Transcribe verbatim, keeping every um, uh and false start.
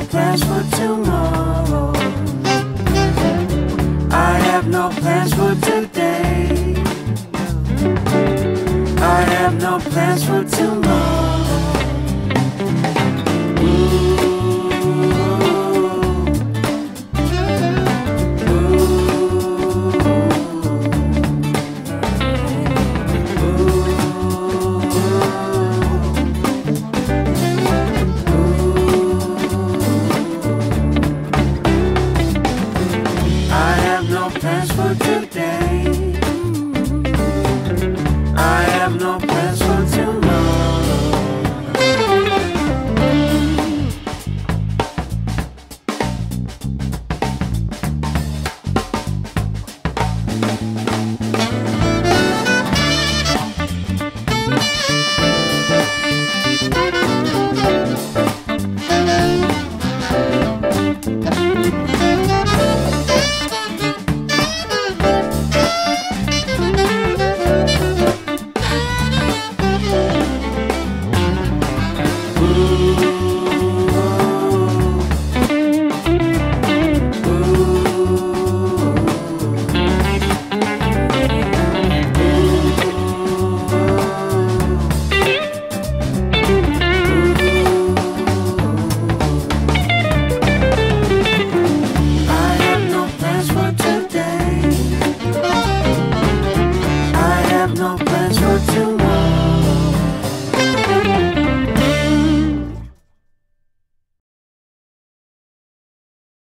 no plans for tomorrow. I have no plans for today. I have no plans for today.